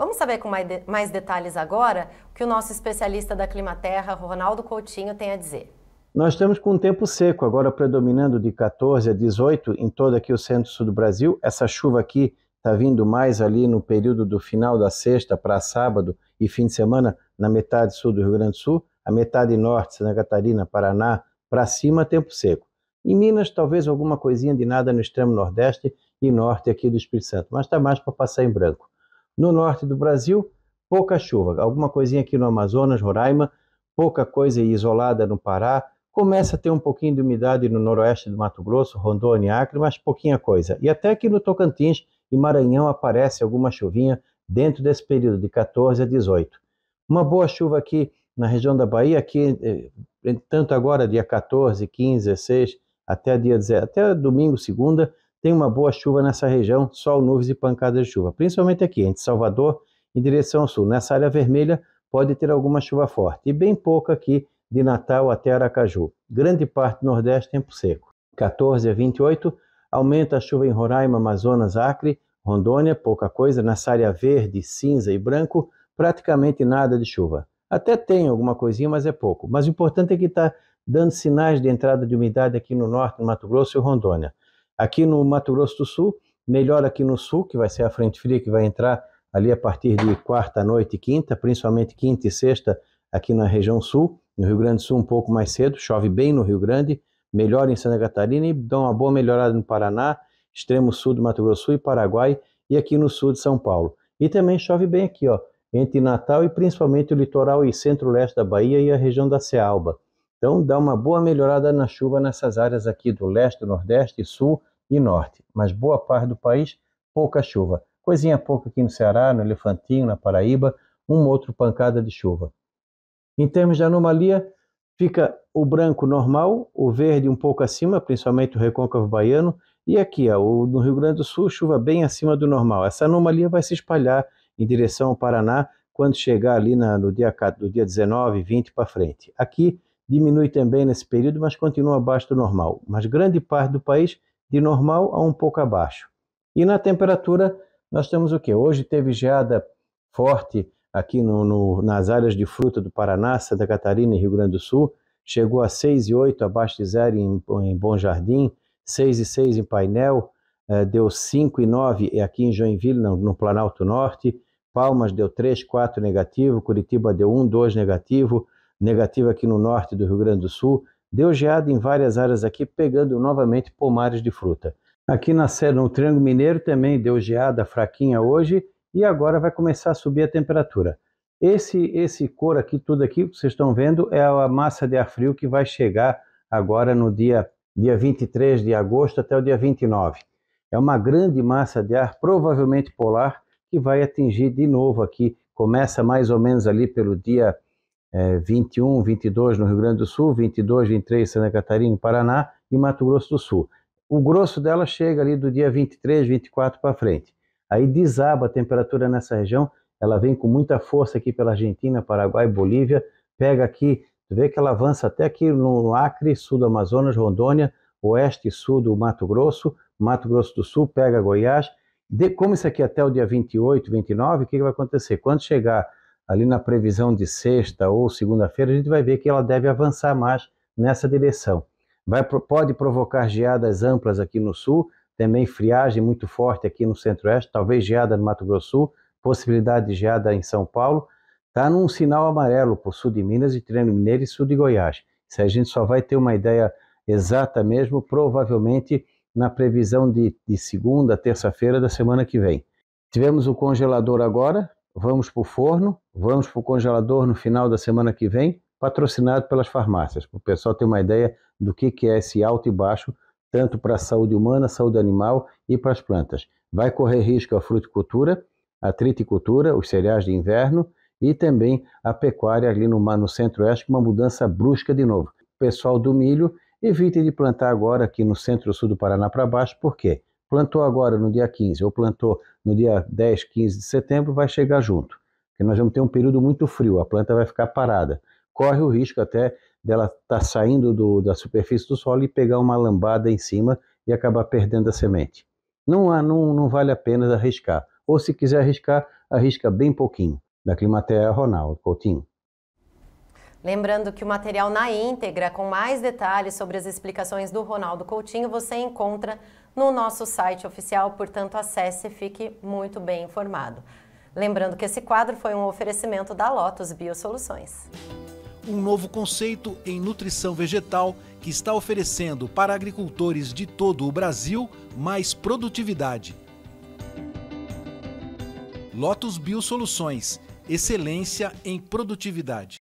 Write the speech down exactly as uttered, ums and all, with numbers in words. Vamos saber com mais detalhes agora o que o nosso especialista da Climaterra, Ronaldo Coutinho, tem a dizer. Nós estamos com o tempo seco, agora predominando de quatorze a dezoito em todo aqui o centro-sul do Brasil. Essa chuva aqui está vindo mais ali no período do final da sexta para sábado e fim de semana na metade sul do Rio Grande do Sul, a metade norte, Santa Catarina, Paraná, para cima tempo seco. Em Minas talvez alguma coisinha de nada no extremo nordeste e norte aqui do Espírito Santo, mas está mais para passar em branco. No norte do Brasil, pouca chuva, alguma coisinha aqui no Amazonas, Roraima, pouca coisa isolada no Pará. Começa a ter um pouquinho de umidade no noroeste do Mato Grosso, Rondônia e Acre, mas pouquinha coisa. E até aqui no Tocantins e Maranhão aparece alguma chuvinha dentro desse período de quatorze a dezoito. Uma boa chuva aqui na região da Bahia, aqui, tanto agora dia quatorze, quinze, dezesseis, até dia dezessete, até domingo, segunda, tem uma boa chuva nessa região, sol, nuvens e pancadas de chuva, principalmente aqui, entre Salvador em direção ao sul. Nessa área vermelha pode ter alguma chuva forte e bem pouca aqui, de Natal até Aracaju. Grande parte do Nordeste, tempo seco. quatorze a vinte e oito, aumenta a chuva em Roraima, Amazonas, Acre, Rondônia, pouca coisa. Nessa área verde, cinza e branco, praticamente nada de chuva. Até tem alguma coisinha, mas é pouco. Mas o importante é que está dando sinais de entrada de umidade aqui no norte, no Mato Grosso e Rondônia. Aqui no Mato Grosso do Sul, melhor aqui no sul, que vai ser a frente fria que vai entrar ali a partir de quarta noite e quinta, principalmente quinta e sexta aqui na região sul. No Rio Grande do Sul um pouco mais cedo, chove bem no Rio Grande, melhora em Santa Catarina e dá uma boa melhorada no Paraná, extremo sul do Mato Grosso e Paraguai e aqui no sul de São Paulo. E também chove bem aqui, ó, entre Natal e principalmente o litoral e centro-leste da Bahia e a região da Cealba. Então dá uma boa melhorada na chuva nessas áreas aqui do leste, do nordeste, sul e norte. Mas boa parte do país, pouca chuva. Coisinha pouca aqui no Ceará, no Elefantinho, na Paraíba, uma outra pancada de chuva. Em termos de anomalia, fica o branco normal, o verde um pouco acima, principalmente o recôncavo baiano, e aqui ó, no Rio Grande do Sul, chuva bem acima do normal. Essa anomalia vai se espalhar em direção ao Paraná quando chegar ali na, no dia, do dia dezenove, vinte para frente. Aqui diminui também nesse período, mas continua abaixo do normal. Mas grande parte do país de normal a um pouco abaixo. E na temperatura, nós temos o quê? Hoje teve geada forte, aqui no, no, nas áreas de fruta do Paraná, Santa Catarina e Rio Grande do Sul, chegou a seis e oito abaixo de zero em, em Bom Jardim, seis e seis em Painel, eh, deu cinco e nove aqui em Joinville, no, no Planalto Norte, Palmas deu três, quatro negativo, Curitiba deu um, dois negativo, negativo aqui no norte do Rio Grande do Sul, deu geada em várias áreas aqui, pegando novamente pomares de fruta. Aqui na, no Triângulo Mineiro também deu geada fraquinha hoje, e agora vai começar a subir a temperatura. Esse, esse cor aqui, tudo aqui que vocês estão vendo, é a massa de ar frio que vai chegar agora no dia, dia vinte e três de agosto até o dia vinte e nove. É uma grande massa de ar, provavelmente polar, que vai atingir de novo aqui. Começa mais ou menos ali pelo dia é, vinte e um, vinte e dois no Rio Grande do Sul, vinte e dois, vinte e três em Santa Catarina, Paraná e Mato Grosso do Sul. O grosso dela chega ali do dia vinte e três, vinte e quatro para frente. Aí desaba a temperatura nessa região, ela vem com muita força aqui pela Argentina, Paraguai, Bolívia, pega aqui, tu vê que ela avança até aqui no Acre, sul do Amazonas, Rondônia, oeste e sul do Mato Grosso, Mato Grosso do Sul, pega Goiás. De, como isso aqui até o dia vinte e oito, vinte e nove, o que, que vai acontecer? Quando chegar ali na previsão de sexta ou segunda-feira, a gente vai ver que ela deve avançar mais nessa direção. Vai, pode provocar geadas amplas aqui no sul, também friagem muito forte aqui no centro-oeste, talvez geada no Mato Grosso do Sul, possibilidade de geada em São Paulo. Está num sinal amarelo para o sul de Minas, e Triângulo Mineiro e sul de Goiás. Isso a gente só vai ter uma ideia exata mesmo, provavelmente na previsão de, de segunda, terça-feira da semana que vem. Tivemos o congelador agora, vamos para o forno, vamos para o congelador no final da semana que vem, patrocinado pelas farmácias, para o pessoal ter uma ideia do que, que é esse alto e baixo, tanto para a saúde humana, saúde animal e para as plantas. Vai correr risco a fruticultura, a triticultura, os cereais de inverno e também a pecuária ali no, no centro-oeste, uma mudança brusca de novo. O pessoal do milho, evite de plantar agora aqui no centro-sul do Paraná para baixo, por quê? Plantou agora no dia quinze ou plantou no dia dez, quinze de setembro, vai chegar junto, porque nós vamos ter um período muito frio, a planta vai ficar parada. Corre o risco até dela estar tá saindo do, da superfície do solo e pegar uma lambada em cima e acabar perdendo a semente. Não, há, não, não vale a pena arriscar. ou se quiser arriscar, arrisca bem pouquinho. Da Climaterra, Ronaldo Coutinho. Lembrando que o material na íntegra, com mais detalhes sobre as explicações do Ronaldo Coutinho, você encontra no nosso site oficial, portanto acesse e fique muito bem informado. Lembrando que esse quadro foi um oferecimento da Lotus Biosoluções. Um novo conceito em nutrição vegetal que está oferecendo para agricultores de todo o Brasil mais produtividade. Lotus Biosoluções, excelência em produtividade.